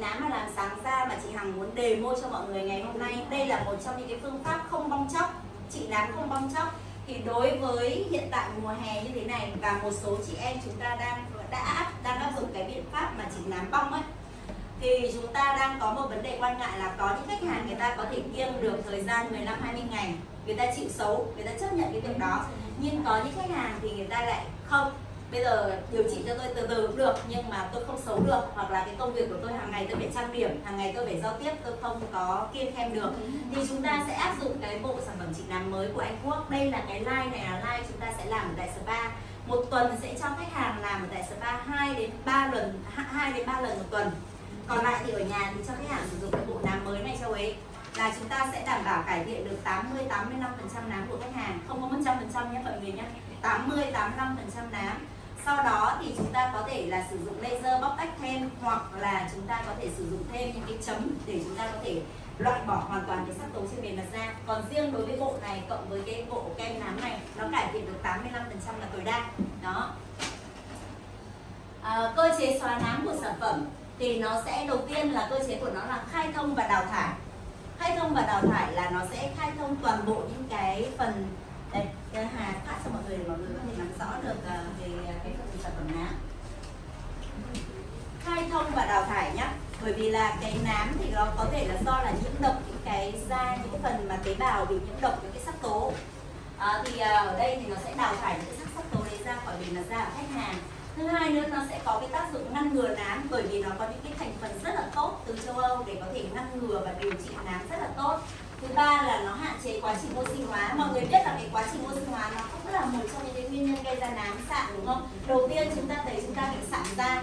Nám mà làm sáng da mà chị Hằng muốn demo cho mọi người ngày hôm nay. Đây là một trong những cái phương pháp không bong tróc, trị nám không bong tróc. Thì đối với hiện tại mùa hè như thế này và một số chị em chúng ta đang áp dụng cái biện pháp mà trị nám bong ấy, thì chúng ta đang có một vấn đề quan ngại là có những khách hàng người ta có thể kiêng được thời gian 15-20 ngày, người ta chịu xấu, người ta chấp nhận cái việc đó. Nhưng có những khách hàng thì người ta lại không, bây giờ điều trị cho tôi từ từ cũng được nhưng mà tôi không xấu được, hoặc là cái công việc của tôi hàng ngày tôi phải trang điểm, hàng ngày tôi phải giao tiếp, tôi không có kiêng khem được. Thì chúng ta sẽ áp dụng cái bộ sản phẩm trị nám mới của Anh Quốc. Đây là cái line này là line chúng ta sẽ làm ở tại spa. Một tuần sẽ cho khách hàng làm ở tại spa 2 đến 3 lần một tuần. Còn lại thì ở nhà thì cho khách hàng sử dụng cái bộ nám mới này cho ấy, là chúng ta sẽ đảm bảo cải thiện được 80-85% nám của khách hàng, không có 100% nhé mọi người nhé, 80-85% nám. Sau đó thì chúng ta có thể là sử dụng laser bóc tách thêm, hoặc là chúng ta có thể sử dụng thêm những cái chấm để chúng ta có thể loại bỏ hoàn toàn cái sắc tố trên bề mặt da. Còn riêng đối với bộ này cộng với cái bộ kem nám này, nó cải thiện được 85% là tối đa đó. Cơ chế xóa nám của sản phẩm thì nó sẽ, đầu tiên là cơ chế của nó là khai thông và đào thải. Khai thông và đào thải là nó sẽ khai thông toàn bộ những cái phần đây, Hà phát cho mọi người để mọi người có thể nắm rõ được về cái phần sản phẩm nám. Khai thông và đào thải nhá, bởi vì là cái nám thì nó có thể là do là nhiễm độc những cái da, những phần mà tế bào bị nhiễm độc những cái sắc tố. Thì ở đây thì nó sẽ đào thải những cái sắc tố đấy ra khỏi bề mặt da của khách hàng. Thứ hai nữa, nó sẽ có cái tác dụng ngăn ngừa nám, bởi vì nó có những cái thành phần rất là tốt từ châu Âu để có thể ngăn ngừa và điều trị nám rất là tốt. Thứ ba là nó hạn chế quá trình oxy hóa. Mọi người biết là cái quá trình oxy hóa nó cũng là một trong những cái nguyên nhân gây ra nám sạm đúng không? Đầu tiên chúng ta thấy chúng ta bị sạm da.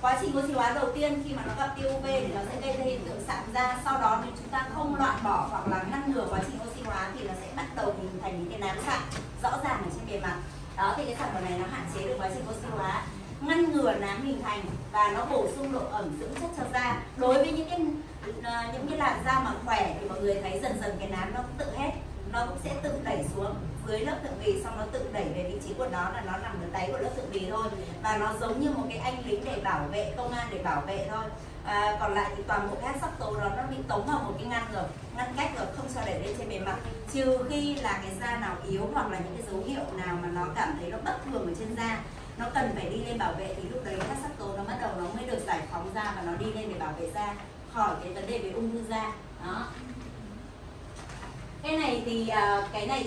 Quá trình oxy hóa đầu tiên khi mà nó gặp tia UV thì nó sẽ gây ra hiện tượng sạm da. Sau đó nếu chúng ta không loại bỏ hoặc là ngăn ngừa quá trình oxy hóa thì nó sẽ bắt đầu hình thành những cái nám sạm rõ ràng ở trên bề mặt. Đó, thì cái sản phẩm này nó hạn chế được quá trình oxy hóa, ngăn ngừa nám hình thành và nó bổ sung độ ẩm dưỡng chất cho da. Đối với những cái làn da mà khỏe thì mọi người thấy dần dần cái nám nó cũng tự hết, nó cũng sẽ tự đẩy xuống dưới lớp thượng bì, xong nó tự đẩy về vị trí của nó là nó nằm ở đáy của lớp thượng bì thôi, và nó giống như một cái anh lính để bảo vệ, công an để bảo vệ thôi. Còn lại thì toàn bộ các sắc tố đó nó bị tống vào một cái ngăn cách rồi, không cho để lên trên bề mặt, trừ khi là cái da nào yếu hoặc là những cái dấu hiệu nào mà nó cảm thấy nó bất thường ở trên da, nó cần phải đi lên bảo vệ, thì lúc đấy các sắc tố nó bắt đầu nó mới được giải phóng ra và nó đi lên để bảo vệ da khỏi cái vấn đề về ung thư da đó. Cái này thì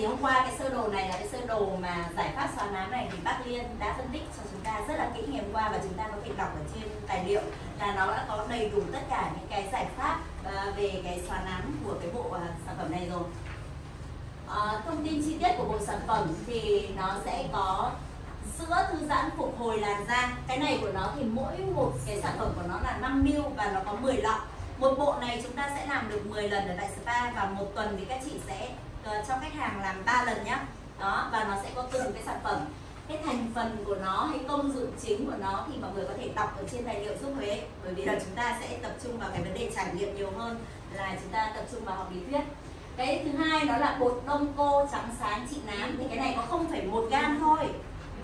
hôm qua cái sơ đồ này là cái sơ đồ mà giải pháp xóa nám này thì bác Liên đã phân tích cho chúng ta rất là kỹ ngày hôm qua, và chúng ta có thể đọc ở trên tài liệu là nó đã có đầy đủ tất cả những cái giải pháp về cái xóa nám của cái bộ sản phẩm này rồi. Thông tin chi tiết của bộ sản phẩm thì nó sẽ có sữa thư giãn phục hồi làn da. Cái này của nó thì mỗi một cái sản phẩm của nó là 5 ml và nó có 10 lọ. Một bộ này chúng ta sẽ làm được 10 lần ở tại spa, và một tuần thì các chị sẽ cho khách hàng làm 3 lần nhé. Đó, và nó sẽ có từng cái sản phẩm, cái thành phần của nó hay công dụng chính của nó thì mọi người có thể đọc ở trên tài liệu giúp Huế, bởi vì là chúng ta sẽ tập trung vào cái vấn đề trải nghiệm nhiều hơn là chúng ta tập trung vào học lý thuyết. Cái thứ hai đó là bột đông cô trắng sáng trị nám, thì cái này có 0,1g thôi.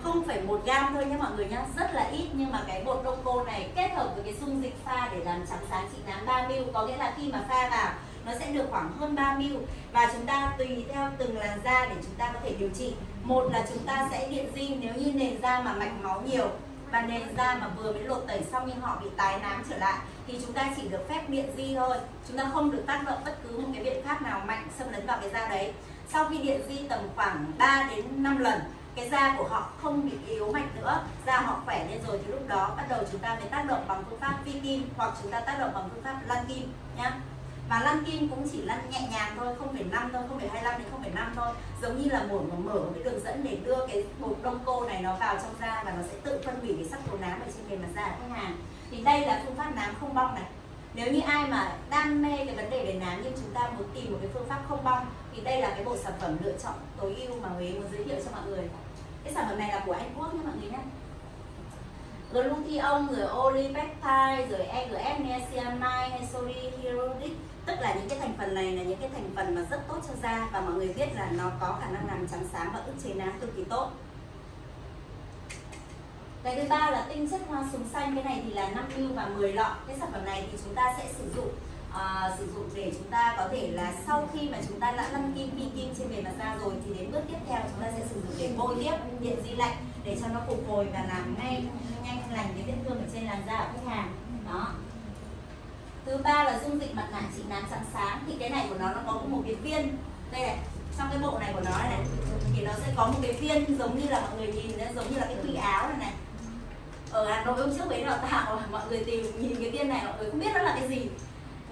0,1g thôi nhé mọi người nhé, rất là ít, nhưng mà cái bột đông cô này kết hợp với cái dung dịch pha để làm trắng sáng trị nám 3 ml, có nghĩa là khi mà pha vào nó sẽ được khoảng hơn 3 ml, và chúng ta tùy theo từng làn da để chúng ta có thể điều trị. Một là chúng ta sẽ điện rim nếu như nền da mà mạch máu nhiều và nền da mà vừa mới lột tẩy xong nhưng họ bị tái nám trở lại thì chúng ta chỉ được phép điện rim thôi, chúng ta không được tác động bất cứ một cái biện pháp nào mạnh xâm lấn vào cái da đấy. Sau khi điện rim tầm khoảng 3 đến 5 lần cái da của họ không bị yếu mạch nữa, da họ khỏe lên rồi thì lúc đó bắt đầu chúng ta mới tác động bằng phương pháp vi kim, hoặc chúng ta tác động bằng phương pháp lăn kim nhá. Và lăn kim cũng chỉ lăn nhẹ nhàng thôi, 0,5 thôi, 0,25 đến 0,5 thôi, giống như là mở cái đường dẫn để đưa cái bột đông cô này nó vào trong da và nó sẽ tự phân hủy cái sắc tố nám ở trên bề mặt da khách hàng. Thì đây là phương pháp nám không bong này. Nếu như ai mà đam mê cái vấn đề về nám nhưng chúng ta muốn tìm một cái phương pháp không bong thì đây là cái bộ sản phẩm lựa chọn tối ưu mà Huế muốn giới thiệu cho mọi người. Cái sản phẩm này là của Anh Quốc nha mọi người nhé. Glutathione, rồi olipeptide, rồi EGF, niacinamide, hay sodihyaluronic, tức là những cái thành phần này là những cái thành phần mà rất tốt cho da, và mọi người biết là nó có khả năng làm trắng sáng và ức chế nám cực kỳ tốt. Cái thứ ba là tinh chất hoa súng xanh, cái này thì là 5 ml và 10 lọ. Cái sản phẩm này thì chúng ta sẽ sử dụng để chúng ta có thể là sau khi mà chúng ta đã lăn kim vi kim trên bề mặt da rồi thì đến bước tiếp theo chúng ta sẽ sử dụng để bôi tiếp điện di lạnh để cho nó phục hồi và làm ngay nhanh lành cái vết thương ở trên làn da của khách hàng. Đó. Thứ ba là dung dịch mặt nạ trị nám trắng sáng, thì cái này của nó có một cái viên đây này, trong cái bộ này của nó này thì nó sẽ có một cái viên giống như là mọi người nhìn nó giống như là cái quy áo này này. Ở Hà Nội hôm trước mấy đào tạo mọi người tìm nhìn cái viên này mọi người không biết nó là cái gì,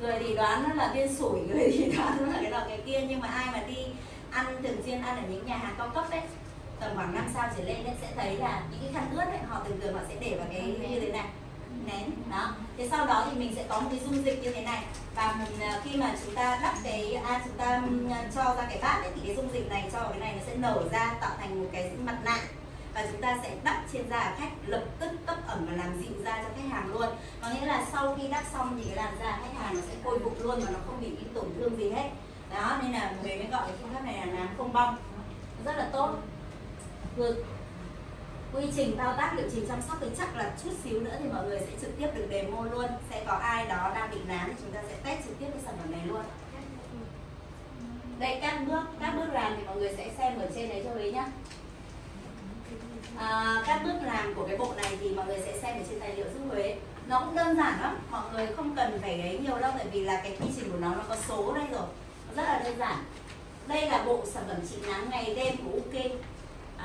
người thì đoán nó là viên sủi, người thì đoán nó là cái nào cái kia, nhưng mà ai mà đi ăn thường xuyên ăn ở những nhà hàng cao cấp đấy tầm khoảng 5 sao trở lên đấy sẽ thấy là những cái khăn ướt đấy họ thường họ sẽ để vào cái như thế này nén đó. Thế sau đó thì mình sẽ có một cái dung dịch như thế này và mình, khi mà chúng ta đắp cái chúng ta cho ra cái bát ấy, thì cái dung dịch này cho vào cái này nó sẽ nở ra tạo thành một cái mặt nạ và chúng ta sẽ đắp trên da khách lập tức cấp ẩm và làm dịu da cho khách hàng luôn. Có nghĩa là sau khi đắp xong thì cái làn da khách hàng nó sẽ khôi phục luôn và nó không bị tổn thương gì hết. Đó nên là người mới gọi cái phương pháp này là nám không bong, rất là tốt. Quy trình thao tác liệu trình chăm sóc thì chắc là chút xíu nữa thì mọi người sẽ trực tiếp được demo luôn. Sẽ có ai đó đang bị nám thì chúng ta sẽ test trực tiếp cái sản phẩm này luôn. Đây các bước làm thì mọi người sẽ xem ở trên đấy cho đấy nhá. Các bước làm của cái bộ này thì mọi người sẽ xem ở trên tài liệu giúp Huế. Nó cũng đơn giản lắm, mọi người không cần phải ấy nhiều đâu tại vì là cái quy trình của nó có số đây rồi, rất là đơn giản. Đây là bộ sản phẩm trị nám ngày đêm của UK.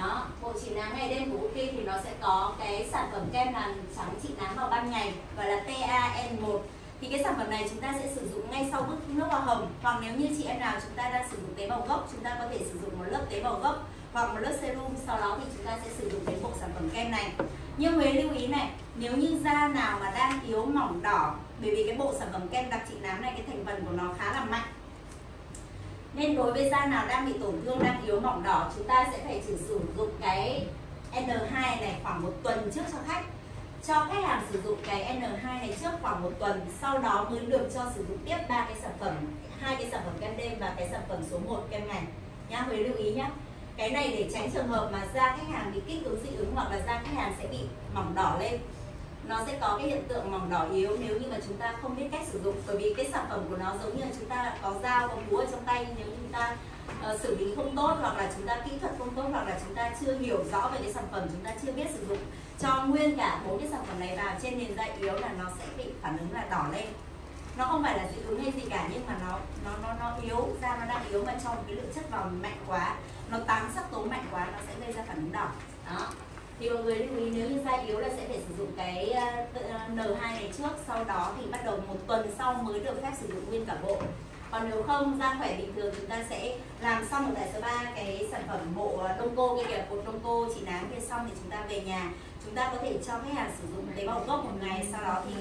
Đó, bộ trị nám ngày đêm của UK thì nó sẽ có cái sản phẩm kem làm trắng trị nám vào ban ngày gọi là TAN1. Thì cái sản phẩm này chúng ta sẽ sử dụng ngay sau bước nước hoa hồng, hoặc nếu như chị em nào chúng ta đang sử dụng tế bào gốc chúng ta có thể sử dụng một lớp tế bào gốc hoặc một lớp serum, sau đó thì chúng ta sẽ sử dụng cái bộ sản phẩm kem này. Nhưng Huế lưu ý này, nếu như da nào mà đang yếu mỏng đỏ, bởi vì cái bộ sản phẩm kem đặc trị nám này cái thành phần của nó khá là mạnh, nên đối với da nào đang bị tổn thương, đang yếu mỏng đỏ, chúng ta sẽ phải chỉ sử dụng cái N2 này khoảng 1 tuần trước cho khách. Cho khách hàng sử dụng cái N2 này trước khoảng 1 tuần, sau đó mới được cho sử dụng tiếp 2 cái sản phẩm kem đêm và cái sản phẩm số 1 kem ngày nhá. Huế lưu ý nhá. Cái này để tránh trường hợp mà da khách hàng bị kích ứng dị ứng hoặc là da khách hàng sẽ bị mỏng đỏ lên. Nó sẽ có cái hiện tượng mỏng đỏ yếu nếu như mà chúng ta không biết cách sử dụng, bởi vì cái sản phẩm của nó giống như là chúng ta có dao, có búa ở trong tay, nếu chúng ta xử lý không tốt hoặc là chúng ta kỹ thuật không tốt hoặc là chúng ta chưa hiểu rõ về cái sản phẩm, chúng ta chưa biết sử dụng, cho nguyên cả 4 cái sản phẩm này vào trên nền da yếu là nó sẽ bị phản ứng là đỏ lên. Nó không phải là dị ứng hay gì cả, nhưng mà nó yếu, da nó đang yếu mà cho cái lượng chất vào mạnh quá, nó tán sắc tố mạnh quá, nó sẽ gây ra phản ứng đỏ. Đó. Thì mọi người lưu ý nếu như da yếu là sẽ phải sử dụng cái N2 này trước, sau đó thì bắt đầu 1 tuần sau mới được phép sử dụng nguyên cả bộ. Còn nếu không, da khỏe bình thường chúng ta sẽ làm xong ở tại spa cái sản phẩm bộ đông cô kia kìa, bột đông cô trị nám kia xong thì chúng ta về nhà, chúng ta có thể cho khách hàng sử dụng tế bào gốc 1 ngày, sau đó thì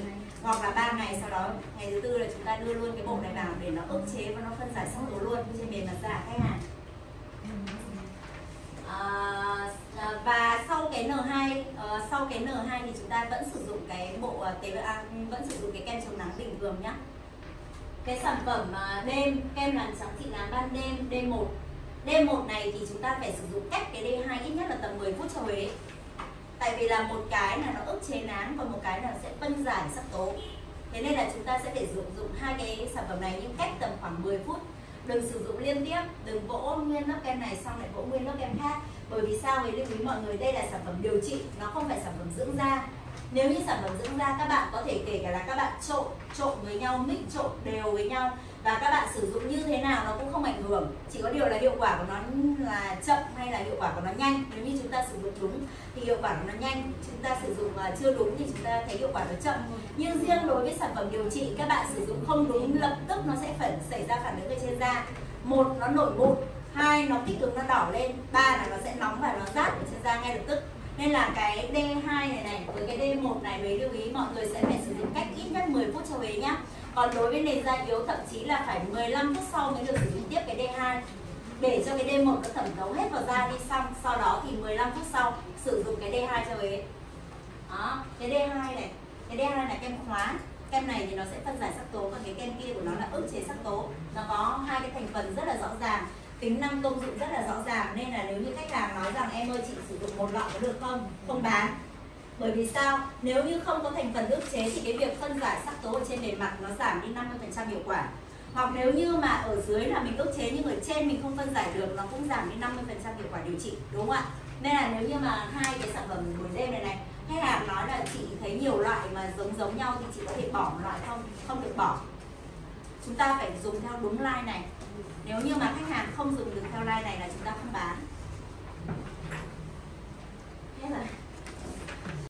hoặc là 3 ngày, sau đó ngày thứ 4 là chúng ta đưa luôn cái bộ này vào để nó ức chế và nó phân giải sắc tố luôn trên bề mặt da khách hàng. Và sau cái N2 thì chúng ta vẫn sử dụng cái bộ vẫn sử dụng cái kem chống nắng bình thường nhá. Cái sản phẩm đêm kem làm trắng trị nám ban đêm D1. D1 này thì chúng ta phải sử dụng cách cái D2 ít nhất là tầm 10 phút cho Huế. Tại vì là một cái là nó ức chế nám, còn một cái là sẽ phân giải sắc tố. Thế nên là chúng ta sẽ phải sử dụng 2 cái sản phẩm này nhưng cách tầm khoảng 10 phút. Đừng sử dụng liên tiếp, đừng vỗ nguyên lớp kem này xong lại vỗ nguyên lớp kem khác. Bởi vì sao? Với lưu ý mọi người đây là sản phẩm điều trị, nó không phải sản phẩm dưỡng da. Nếu như sản phẩm dưỡng da các bạn có thể kể cả là các bạn trộn với nhau, mix trộn đều với nhau và các bạn sử dụng như thế nào nó cũng không ảnh hưởng. Chỉ có điều là hiệu quả của nó là chậm hay là hiệu quả của nó nhanh. Nếu như chúng ta sử dụng đúng thì hiệu quả của nó nhanh, chúng ta sử dụng chưa đúng thì chúng ta thấy hiệu quả nó chậm. Nhưng riêng đối với sản phẩm điều trị các bạn sử dụng không đúng lập tức nó sẽ xảy ra phản ứng ở trên da. 1 nó nổi mụn, 2 nó kích ứng nó đỏ lên, 3 là nó sẽ nóng và nó rát ở trên da ngay lập tức. Nên là cái D2 này với cái D1 này mới lưu ý mọi người sẽ phải sử dụng cách ít nhất 10 phút cho Huế nhé. Còn đối với nền da yếu thậm chí là phải 15 phút sau mới được sử dụng tiếp cái D2 để cho cái D1 nó thẩm thấu hết vào da đi, xong sau đó thì 15 phút sau sử dụng cái D2 cho Huế. Đó, cái D2 này, cái D2 là kem hóa. Kem này thì nó sẽ phân giải sắc tố, còn cái kem kia của nó là ức chế sắc tố. Nó có 2 cái thành phần rất là rõ ràng, tính năng công dụng rất là rõ ràng, nên là nếu như khách hàng nói rằng em ơi chị sử dụng 1 lọ có được không, không bán. Bởi vì sao? Nếu như không có thành phần ức chế thì cái việc phân giải sắc tố ở trên bề mặt nó giảm đi 50% hiệu quả. Hoặc nếu như mà ở dưới là mình ức chế nhưng ở trên mình không phân giải được, nó cũng giảm đi 50% hiệu quả điều trị, đúng không ạ? Nên là nếu như mà hai cái sản phẩm buổi đêm này này, khách hàng nói là chị thấy nhiều loại mà giống nhau thì chị có thể bỏ một loại không? Không được bỏ. Chúng ta phải dùng theo đúng line này. Nếu như mà khách hàng không dùng được theo line này là chúng ta không bán.